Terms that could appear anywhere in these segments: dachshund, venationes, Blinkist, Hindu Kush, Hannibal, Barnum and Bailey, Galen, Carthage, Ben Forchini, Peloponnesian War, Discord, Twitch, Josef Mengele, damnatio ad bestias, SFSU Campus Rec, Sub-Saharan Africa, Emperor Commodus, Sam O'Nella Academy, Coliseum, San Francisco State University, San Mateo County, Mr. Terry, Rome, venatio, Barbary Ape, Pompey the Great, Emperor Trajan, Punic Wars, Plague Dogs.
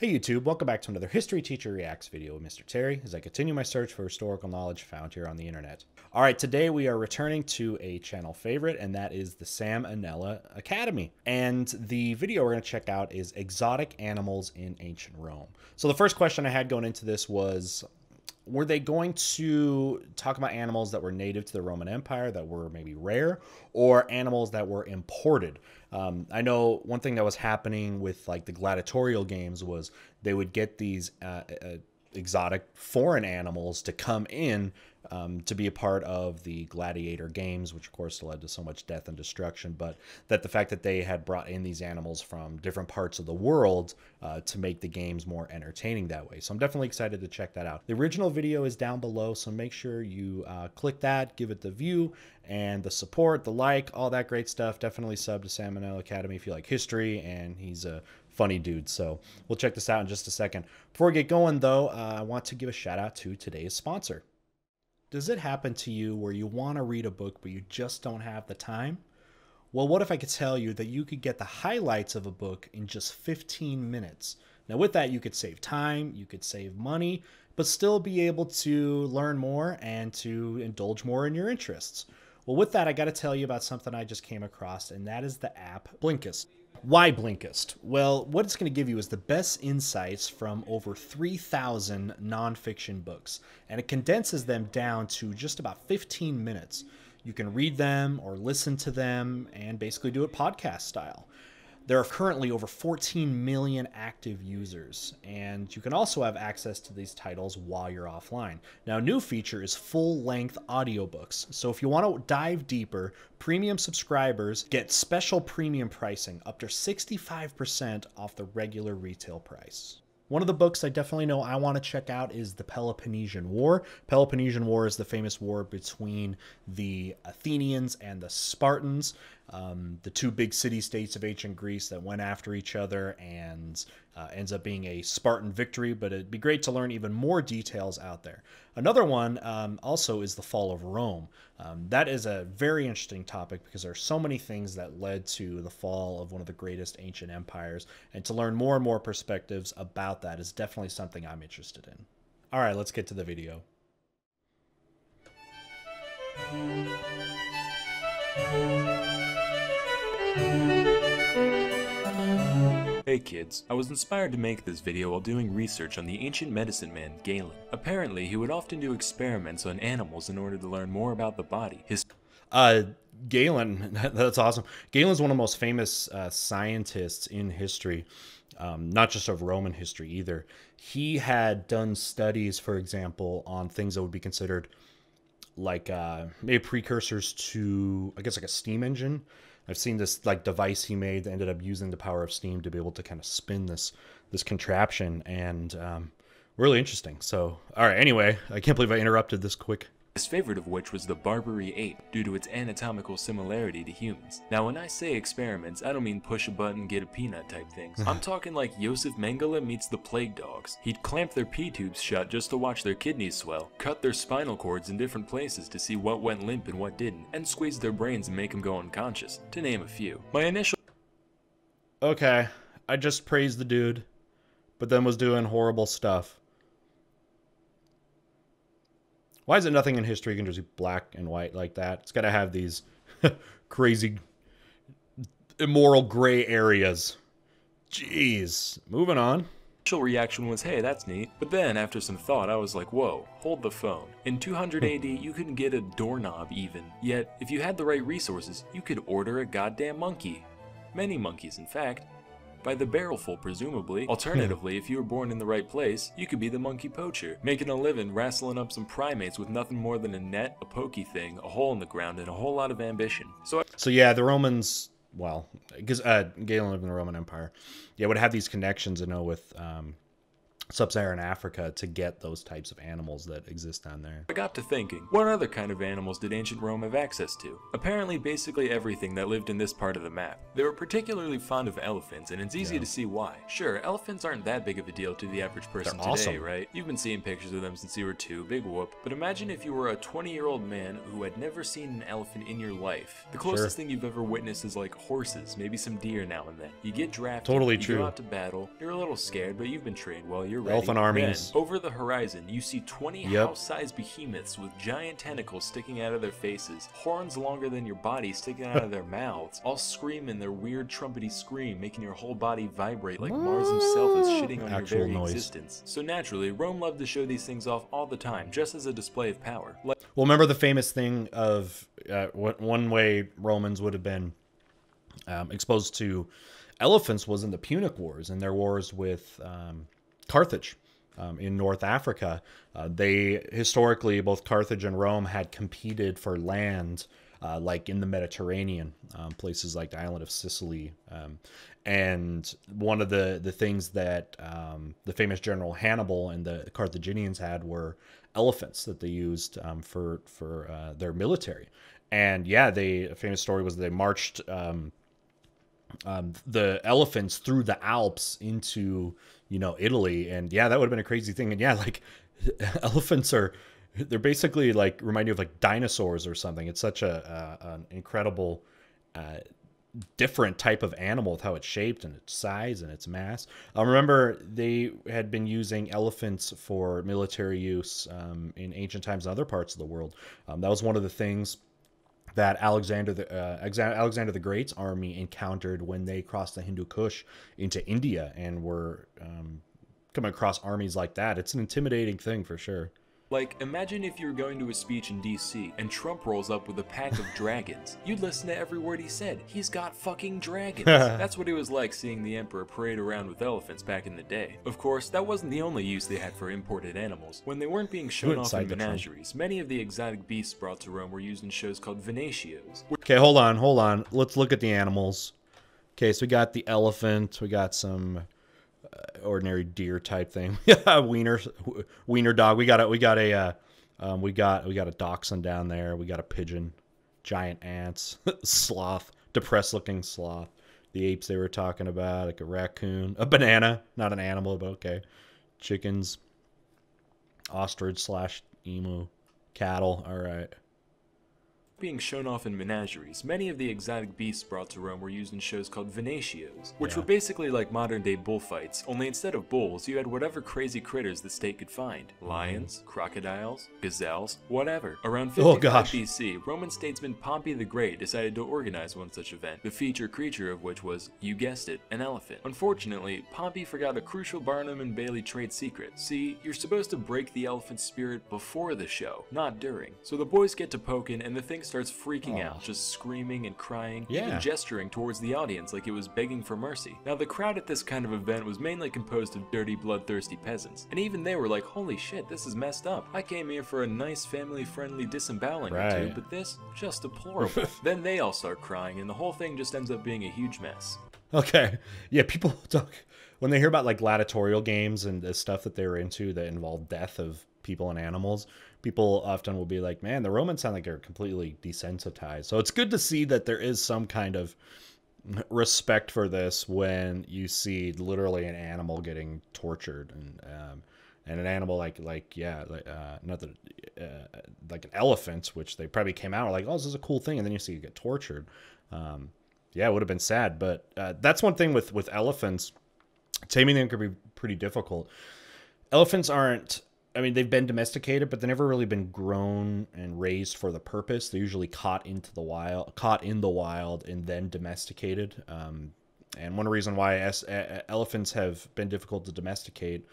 Hey YouTube, welcome back to another History Teacher Reacts video with Mr. Terry as I continue my search for historical knowledge found here on the internet. Alright, today we are returning to a channel favorite, and that is the Sam O'Nella Academy. And the video we're going to check out is Exotic Animals in Ancient Rome. So the first question I had going into this was, were they going to talk about animals that were native to the Roman Empire that were maybe rare, or animals that were imported? I know one thing that was happening with like the gladiatorial games was they would get these exotic foreign animals to come in to be a part of the gladiator games, which of course led to so much death and destruction, but that the fact that they had brought in these animals from different parts of the world to make the games more entertaining that way. So I'm definitely excited to check that out. The original video is down below, so make sure you click that, give it the view and the support, the like, all that great stuff. Definitely sub to Sam O'Nella Academy if you like history, and he's a funny dude, so we'll check this out in just a second. Before we get going though, I want to give a shout out to today's sponsor. Does it happen to you where you want to read a book but you just don't have the time? Well, what if I could tell you that you could get the highlights of a book in just 15 minutes? Now with that, you could save time, you could save money, but still be able to learn more and to indulge more in your interests. Well, with that, I got to tell you about something I just came across, and that is the app Blinkist. Why Blinkist? Well, what it's going to give you is the best insights from over 3,000 nonfiction books, and it condenses them down to just about 15 minutes. You can read them or listen to them and basically do it podcast style. There are currently over 14 million active users, and you can also have access to these titles while you're offline. Now, a new feature is full-length audiobooks. So if you want to dive deeper, premium subscribers get special premium pricing up to 65% off the regular retail price. One of the books I definitely know I want to check out is the Peloponnesian War. Peloponnesian War is the famous war between the Athenians and the Spartans, the two big city-states of ancient Greece that went after each other, and ends up being a Spartan victory, but it'd be great to learn even more details out there. Another one also is the fall of Rome. That is a very interesting topic because there are so many things that led to the fall of one of the greatest ancient empires, and to learn more and more perspectives about that is definitely something I'm interested in. All right, let's get to the video. Hey kids, I was inspired to make this video while doing research on the ancient medicine man, Galen. Apparently, he would often do experiments on animals in order to learn more about the body. His Galen, that's awesome. Galen's one of the most famous scientists in history, not just of Roman history either. He had done studies, for example, on things that would be considered like maybe precursors to, I guess, like a steam engine. I've seen this like device he made that ended up using the power of steam to be able to kind of spin this contraption, and really interesting. So, all right, anyway, I can't believe I interrupted this quick. His favorite of which was the Barbary Ape, due to its anatomical similarity to humans. Now, when I say experiments, I don't mean push a button, get a peanut type things. I'm talking like Josef Mengele meets the Plague Dogs. He'd clamp their pee tubes shut just to watch their kidneys swell, cut their spinal cords in different places to see what went limp and what didn't, and squeeze their brains and make them go unconscious, to name a few. My initial... Okay, I just praised the dude, but then was doing horrible stuff. Why is it nothing in history can just be black and white like that? It's got to have these crazy, immoral gray areas. Jeez. Moving on. Initial reaction was, hey, that's neat. But then, after some thought, I was like, whoa, hold the phone. In 200 AD, you couldn't get a doorknob even. Yet, if you had the right resources, you could order a goddamn monkey. Many monkeys, in fact. By the barrelful, presumably. Alternatively, if you were born in the right place, you could be the monkey poacher, making a living wrestling up some primates with nothing more than a net, a pokey thing, a hole in the ground, and a whole lot of ambition. So yeah, the Romans, well, because Galen lived in the Roman Empire, yeah, would have these connections, you know, with Sub-Saharan Africa to get those types of animals that exist down there. I got to thinking, what other kind of animals did ancient Rome have access to? Apparently basically everything that lived in this part of the map. They were particularly fond of elephants, and it's easy to see why. Sure, elephants aren't that big of a deal to the average person today, right? You've been seeing pictures of them since you were 2, big whoop. But imagine if you were a 20-year-old man who had never seen an elephant in your life. The closest thing you've ever witnessed is like horses, maybe some deer now and then. You get drafted, you go out to battle, you're a little scared, but you've been trained well, you're ready. Elephant armies. Then, over the horizon, you see 20 house-sized behemoths with giant tentacles sticking out of their faces, horns longer than your body sticking out of their mouths, all screaming their weird trumpety scream, making your whole body vibrate like Mars himself is shitting on your very existence. So naturally, Rome loved to show these things off all the time, just as a display of power. Like, well, remember the famous thing of what one way Romans would have been exposed to elephants was in the Punic Wars, and their wars with Carthage in North Africa. They historically, both Carthage and Rome had competed for land, like in the Mediterranean, places like the island of Sicily. And one of the things that the famous general Hannibal and the Carthaginians had were elephants that they used for their military. And yeah, a famous story was they marched the elephants through the Alps into, you know, Italy. And yeah, that would have been a crazy thing. And yeah, like elephants are, they're basically like, remind you of like dinosaurs or something. It's such a, an incredible, different type of animal with how it's shaped and its size and its mass. I remember they had been using elephants for military use, in ancient times in other parts of the world. That was one of the things that Alexander the Great's army encountered when they crossed the Hindu Kush into India and were coming across armies like that. It's an intimidating thing for sure. Like, imagine if you were going to a speech in DC and Trump rolls up with a pack of dragons. You'd listen to every word he said. He's got fucking dragons. That's what it was like seeing the emperor parade around with elephants back in the day. Of course, that wasn't the only use they had for imported animals. When they weren't being shown off in menageries, many of the exotic beasts brought to Rome were used in shows called venationes. Okay, hold on, hold on. Let's look at the animals. Okay, so we got the elephant. We got some ordinary deer type thing. wiener dog. We got a dachshund down there. We got a pigeon, giant ants, sloth, depressed looking sloth, the apes they were talking about, like a raccoon, a banana, not an animal, but okay, chickens, ostrich slash emu, cattle. All right. Being shown off in menageries, many of the exotic beasts brought to Rome were used in shows called venationes, which were basically like modern-day bullfights, only instead of bulls, you had whatever crazy critters the state could find. Lions, crocodiles, gazelles, whatever. Around 55 BC, Roman statesman Pompey the Great decided to organize one such event, the featured creature of which was, you guessed it, an elephant. Unfortunately, Pompey forgot a crucial Barnum and Bailey trade secret. See, you're supposed to break the elephant's spirit before the show, not during. So the boys get to poking, and the thing starts freaking out, just screaming and crying, even gesturing towards the audience like it was begging for mercy. Now, the crowd at this kind of event was mainly composed of dirty, bloodthirsty peasants, and even they were like, holy shit, this is messed up. I came here for a nice, family-friendly disemboweling or two, but this? Just deplorable. Then they all start crying, and the whole thing just ends up being a huge mess. Okay. Yeah, people talk, when they hear about, like, gladiatorial games and the stuff that they were into that involved death of people and animals, people often will be like, man, the Romans sound like they're completely desensitized. So it's good to see that there is some kind of respect for this when you see literally an animal getting tortured, and an animal like an elephant, which they probably came out like, oh, this is a cool thing, and then you see you get tortured. Yeah, it would have been sad, but that's one thing with elephants. Taming them could be pretty difficult. Elephants aren't, I mean, they've been domesticated, but they've never really been grown and raised for the purpose. They're usually caught in the wild, and then domesticated. And one reason why elephants have been difficult to domesticate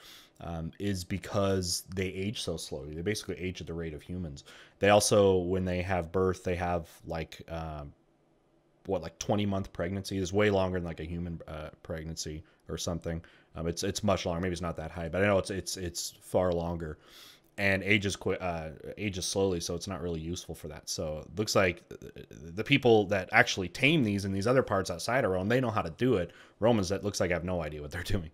is because they age so slowly. They basically age at the rate of humans. They also, when they have birth, they have like, like 20-month pregnancy is way longer than like a human pregnancy or something. It's much longer. Maybe it's not that high, but I know it's far longer, and ages slowly. So it's not really useful for that. So it looks like the people that actually tame these in these other parts outside of Rome, they know how to do it. Romans, that looks like, I have no idea what they're doing.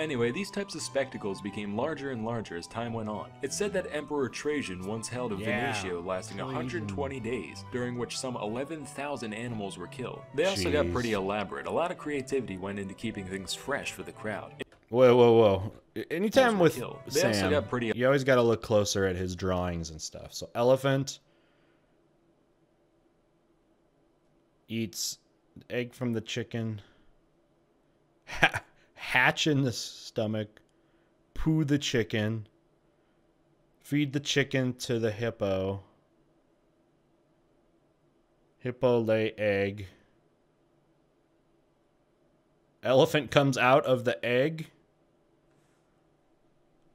Anyway, these types of spectacles became larger and larger as time went on. It's said that Emperor Trajan once held a Venatio lasting 120 days, during which some 11,000 animals were killed. They also got pretty elaborate. A lot of creativity went into keeping things fresh for the crowd. Whoa, whoa, whoa. Anytime with Sam, you always got to look closer at his drawings and stuff. So elephant eats egg from the chicken. Hatch in the stomach. Poo the chicken. Feed the chicken to the hippo. Hippo lay egg. Elephant comes out of the egg.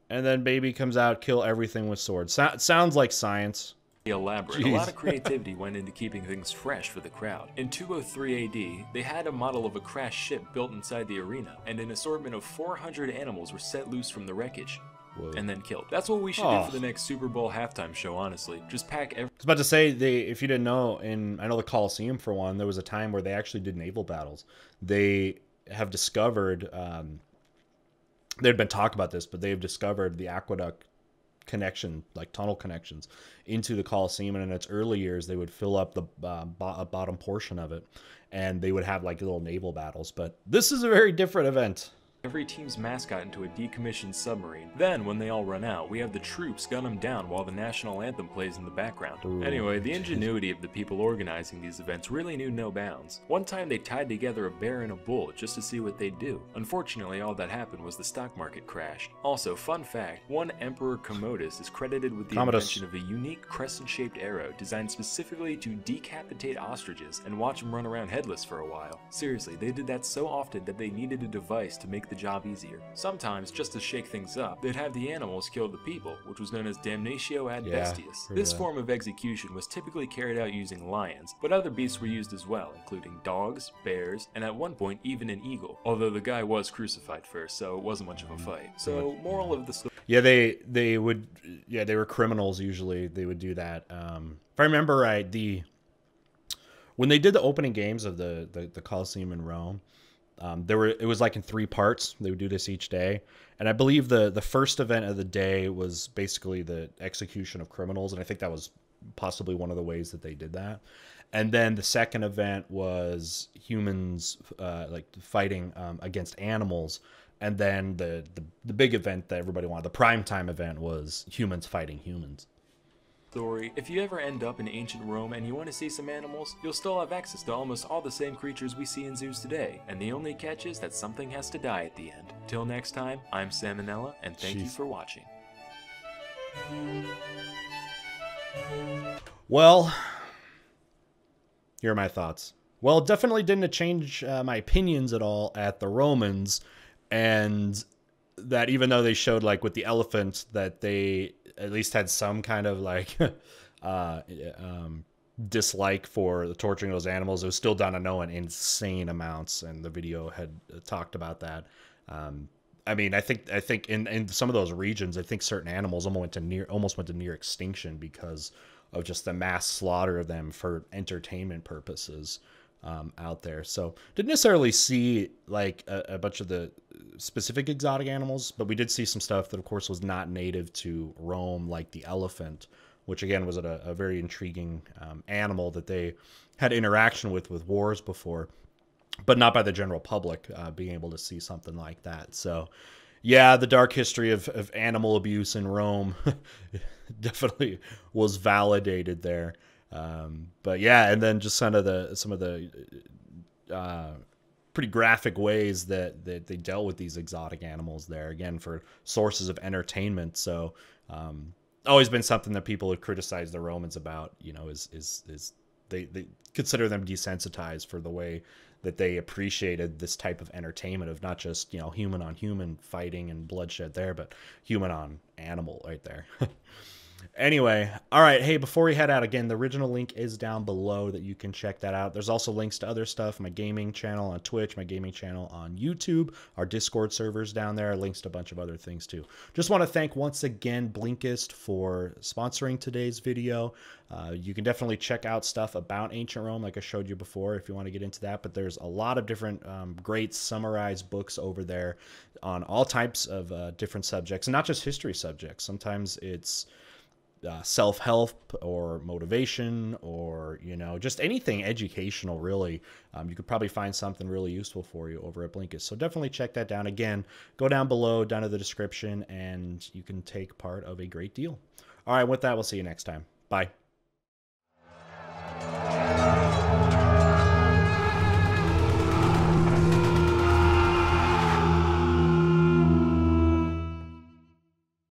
And then baby comes out, kill everything with swords. Sounds like science. Elaborate. Jeez. A lot of creativity went into keeping things fresh for the crowd. In 203 AD, they had a model of a crashed ship built inside the arena, and an assortment of 400 animals were set loose from the wreckage. Whoa. And then killed. That's what we should do for the next Super Bowl halftime show, honestly. Just pack every... I was about to say, if you didn't know, I know the Coliseum, for one, there was a time where they actually did naval battles. They have discovered... there'd been talk about this, but they've discovered the aqueduct connection, like tunnel connections, into the Coliseum, and in its early years they would fill up the bottom portion of it, and they would have like little naval battles. But this is a very different event. Every team's mascot into a decommissioned submarine. Then, when they all run out, we have the troops gun them down while the national anthem plays in the background. Ooh, anyway, the ingenuity of the people organizing these events really knew no bounds. One time they tied together a bear and a bull just to see what they'd do. Unfortunately, all that happened was the stock market crashed. Also, fun fact, one Emperor Commodus is credited with the invention of a unique crescent-shaped arrow designed specifically to decapitate ostriches and watch them run around headless for a while. Seriously, they did that so often that they needed a device to make the job easier. Sometimes, just to shake things up, they'd have the animals kill the people, which was known as damnatio ad bestias. This form of execution was typically carried out using lions, but other beasts were used as well, including dogs, bears, and at one point even an eagle, although the guy was crucified first, so it wasn't much of a fight. So moral of the story... Yeah, they were criminals usually. They would do that. If I remember right, when they did the opening games of the Colosseum in Rome, it was like in 3 parts. They would do this each day. And I believe the first event of the day was basically the execution of criminals. And I think that was possibly one of the ways that they did that. And then the second event was humans, like fighting, against animals. And then the big event that everybody wanted, the primetime event, was humans fighting humans. If you ever end up in ancient Rome and you want to see some animals, you'll still have access to almost all the same creatures we see in zoos today, and the only catch is that something has to die at the end. Till next time, I'm Sam O'Nella, and thank you for watching. Well, here are my thoughts. Well, it definitely didn't change my opinions at all at the Romans, and that even though they showed, like, with the elephant, that they at least had some kind of, like, dislike for the torturing those animals, it was still done, I know, in insane amounts, and the video had talked about that. I mean, I think in some of those regions, I think certain animals almost went to near extinction because of just the mass slaughter of them for entertainment purposes. Out there, so didn't necessarily see like a bunch of the specific exotic animals, but we did see some stuff that of course was not native to Rome, like the elephant, which again was a very intriguing animal that they had interaction with wars before, but not by the general public being able to see something like that. So yeah, the dark history of animal abuse in Rome definitely was validated there. But yeah, and then just some of the pretty graphic ways that they dealt with these exotic animals there, again, for sources of entertainment. So, always been something that people have criticized the Romans about, you know, is they consider them desensitized for the way that they appreciated this type of entertainment of not just, you know, human on human fighting and bloodshed there, but human on animal right there. Anyway, all right. Hey, before we head out, again, the original link is down below that you can check that out. There's also links to other stuff, my gaming channel on Twitch, my gaming channel on YouTube, our Discord servers down there, links to a bunch of other things too. Just want to thank once again Blinkist for sponsoring today's video. You can definitely check out stuff about ancient Rome, like I showed you before, if you want to get into that. But there's a lot of different great summarized books over there on all types of different subjects, and not just history subjects. Sometimes it's self-help or motivation, or, you know, just anything educational, really. You could probably find something really useful for you over at Blinkist. So definitely check that down. Again, go down below, down to the description, and you can take part of a great deal. All right, with that, we'll see you next time. Bye.